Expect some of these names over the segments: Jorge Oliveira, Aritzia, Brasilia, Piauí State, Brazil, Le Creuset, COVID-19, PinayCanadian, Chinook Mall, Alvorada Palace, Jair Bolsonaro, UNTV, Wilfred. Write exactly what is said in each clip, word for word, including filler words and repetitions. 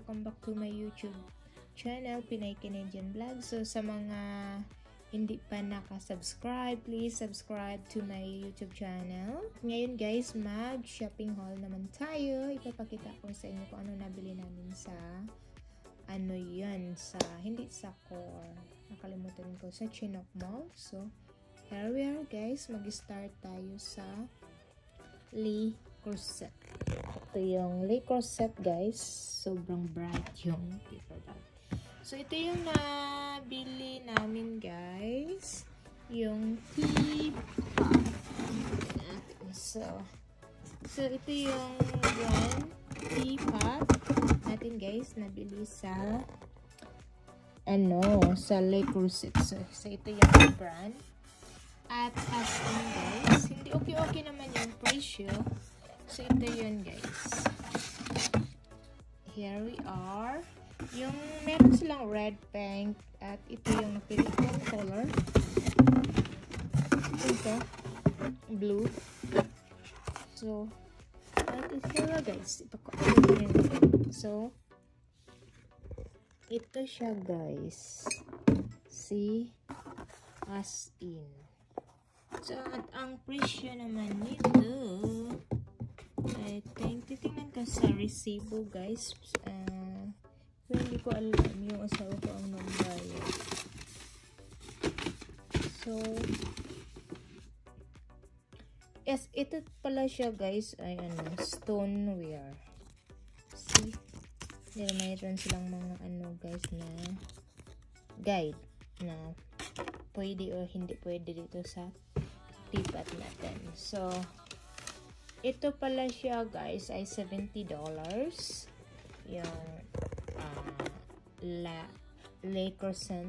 welcome back to my YouTube channel, Pinay Canadian Vlog. So sa mga hindi pa naka-subscribe, please subscribe to my YouTube channel. Ngayon guys, mag-shopping haul naman tayo. Ipapakita ko sa inyo kung ano nabili namin sa ano yun, sa hindi sa core. Nakalimutan ko, sa Chinook Mall. So, here we are guys. Mag-start tayo sa Le Creuset. Ito yung Le Creuset guys. Sobrang bright yung paper bag. So, ito yung nabili namin guys. Yung tea bag. So, so ito yung one tea bag natin guys. Nabili sa ano, sa Le Creuset. So, so, ito yung brand. At as in guys, hindi okay-okay naman yung presyo. So, ito yun guys. Here we are. Yung meron silang red, pink, at ito yung napili kong color. Ito, blue. So, that is here guys. Ito ko. So, ito siya guys. See, as in. So, at ang presyo naman nito, I think, titignan ka sa resibo guys. Uh, so, hindi ko alam yung asawa ko ang nagbayad. So, yes, ito pala siya guys. Ay, ano, stoneware. See? Dito mayroon silang mga ano guys na guide na pwede o hindi pwede dito sa tipat natin. So, ito pala siya guys ay seventy dollars yung uh, la Le Creuset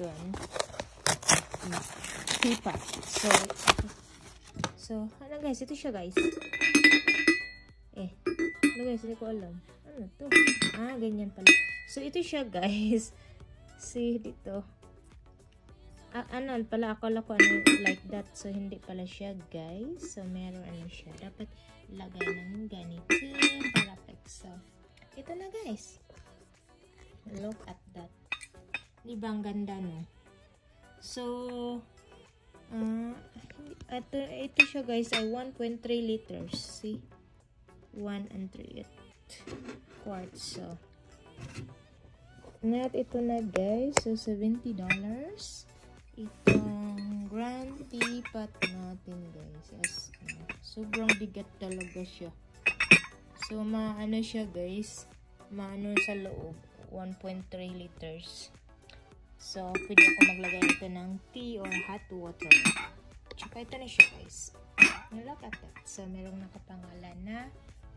doon tipa. So, so ano guys, ito siya guys. Eh, ano guys, hindi ko alam. Ano to? Ah, ganyan pala. So, ito siya guys. See, dito. Ah, ano pala, akala ko ano like that. So, hindi pala siya guys. So, meron ano siya. Dapat lagay ng ganito. Perfect. So, ito na guys. Look at that. Diba ang ganda no? So, uh, ito, ito siya guys ay one point three liters. See? one and three quarts. So, net ito na guys. So, seventy dollars. Itong grand teapot natin guys. Yes, uh, sobrang bigat talaga siya. So, maano siya guys. Maano sa loob. one point three liters. So, pwede ako maglagay ito ng tea or hot water. Tsaka ito na siya guys. Look at that. So, merong nakapangalan na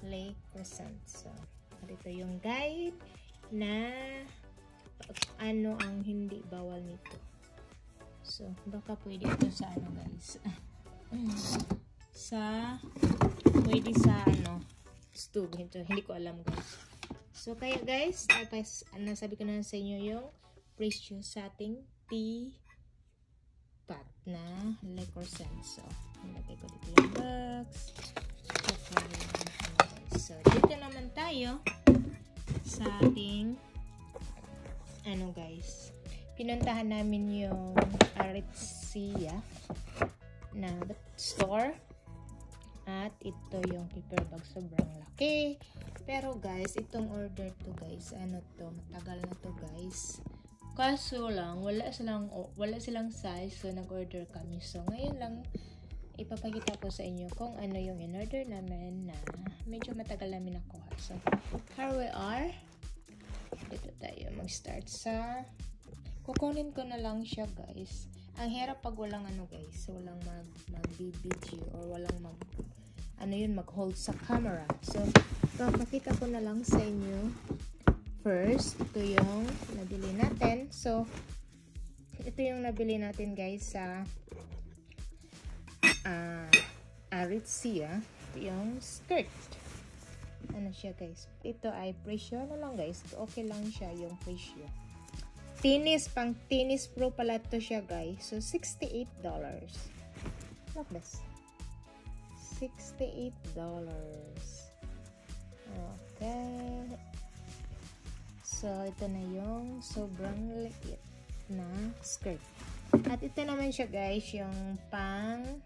Le Creuset. So, ito yung guide na ano ang hindi bawal nito. So, baka pwede ito sa ano guys. Sa, pwede sa ano, stove. Ito, hindi ko alam guys. So, kaya guys, tapos, nasabi ko na sa inyo yung presyo sa ating teapot na Le Creuset. So, nilagay ko dito yung box. So, dito naman tayo sa ating ano guys. Pinuntahan namin yung Aritzia na store. At ito yung paper bag. Sobrang laki. Pero guys, itong order to guys, ano to, matagal na to guys. Kaso lang, wala silang, wala silang size. So, nag-order kami. So, ngayon lang ipapakita ko sa inyo kung ano yung in-order namin na medyo matagal namin nakuha. So, here we are. Dito tayo mag-start sa... Kukunin ko na lang siya guys. Ang hirap pag walang ano guys, walang mag, mag B B G or walang mag ano yun, mag hold sa camera. So, ito, pakita ko na lang sa inyo first. Ito yung nabili natin. So, ito yung nabili natin guys sa uh, Aritzia. Ito yung skirt. Ano siya guys? Ito ay presyo na lang guys. Okay lang siya yung presyo. Tennis, pang tennis pro pala to siya guys. So, sixty-eight dollars. Look this. sixty-eight dollars. Okay. So, ito na yung sobrang liit na skirt. At ito naman siya guys, yung pang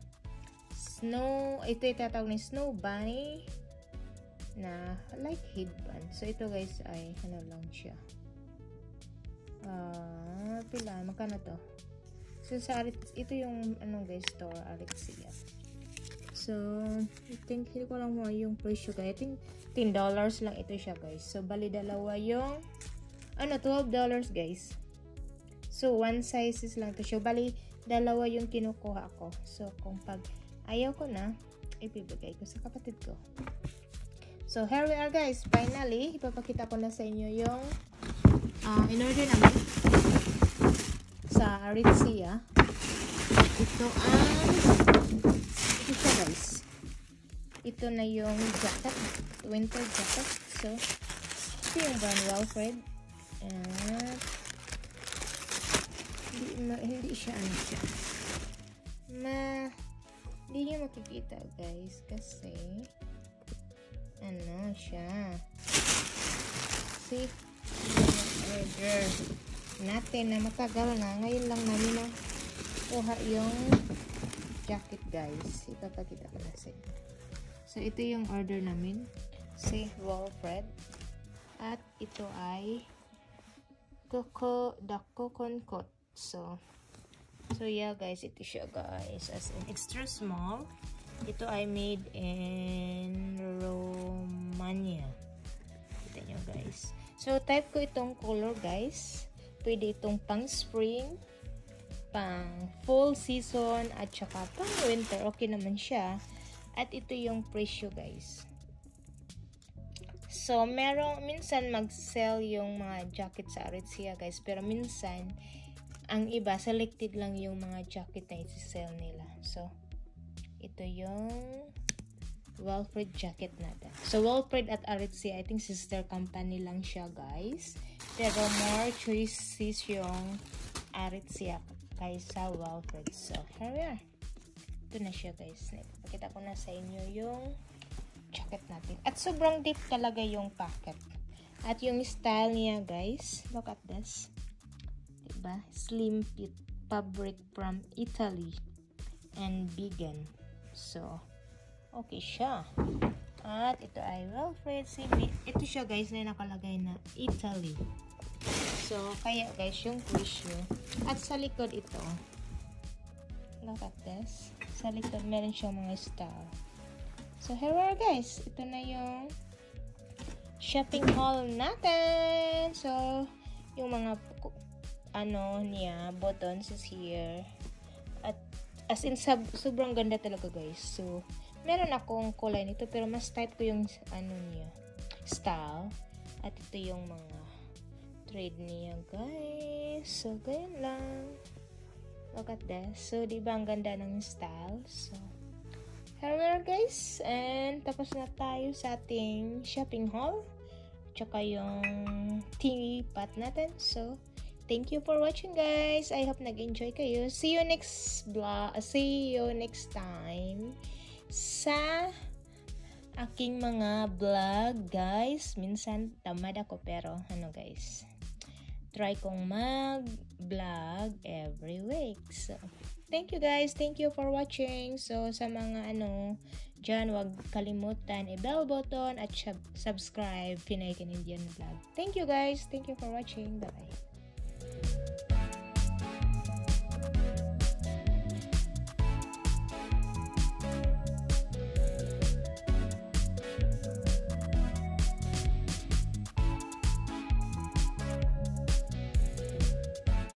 snow, ito itatawag ni snow bunny na like headband. So, ito guys ay ano lang siya. Ah, uh, pila, magkano to? So, sa Aritzia, ito yung ano guys, store Aritzia. So, I think, hindi ko lang mo yung presyo guys. I think ten dollars lang ito siya guys. So, bali dalawa yung, ano, twelve dollars guys. So, one sizes lang ito siya. Bali, dalawa yung kinukuha ko. So, kung pag ayaw ko na, ipibigay ko sa kapatid ko. So, here we are guys. Finally, ipapakita ko na sa inyo yung uh, in-order namin sa Aritzia. Ito ang ito guys, ito na yung jacket, winter jacket. So, ito yung brand Wilfred. At hindi, hindi siya ano siya ma, hindi nyo makikita guys kasi ano siya, see, order natin na matagal na, ngayon lang namin na kuha yung jacket guys. Ipapakita ko na sa inyo. So, ito yung order namin. Si Wilfred. At ito ay Coco, the Cocon Coat. So, so yeah guys. Ito siya guys. As in extra small. Ito ay made in Romania. Kita nyo guys. So, type ko itong color guys. Pwede itong pang spring, pang full season at saka pang winter, okay naman siya. At ito yung presyo guys. So, merong minsan mag-sell yung mga jacket sa Aritzia guys, pero minsan ang iba selected lang yung mga jacket na i-sell nila. So, ito yung Wilfred jacket natin. So, Wilfred at Aritzia, I think sister company lang siya guys, pero more choices yung Aritzia kaysa Wilfred. So, here we are. Ito na siya guys. Pakita ko na sa inyo yung jacket natin. At sobrang deep talaga yung pocket. At yung style niya guys. Look at this. Diba? Slim fit fabric from Italy and vegan. So, okay siya. At ito ay Wilfred. Ito siya guys na nakalagay na Italy. So, kaya guys, yung tissue. At sa likod ito, look at this. Sa likod, meron siyang mga star. So, here we are guys. Ito na yung shopping haul natin. So, yung mga ano niya, buttons is here. At, as in, sab sobrang ganda talaga guys. So, meron akong kulay nito, pero mas tight ko yung ano niya, style. At ito yung mga trade niya guys. So, ganyan lang. Look at that. So, diba ang ganda ng style? So, hello guys. And, tapos na tayo sa ating shopping haul. Tsaka yung tea pot natin. So, thank you for watching guys. I hope nag-enjoy kayo. See you next vlog. See you next time sa aking mga vlog guys. Minsan, tamad ako pero ano guys, try kong mag-vlog every week. So, thank you guys. Thank you for watching. So, sa mga ano, dyan, wag kalimutan i-bell button at subscribe PinayCanadian Vlog. Thank you guys. Thank you for watching. Bye-bye.